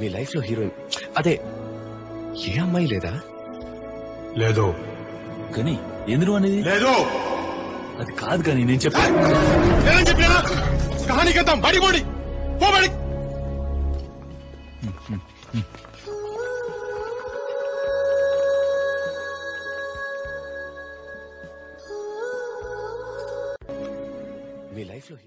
మీ life లో heroine అదే ఏ అమ్మాయి లేదా? లేదు కానీ ఎందుకు అనేది లేదు, అది కాదు కానీ నేను చెప్పాను. మీ లైఫ్ లో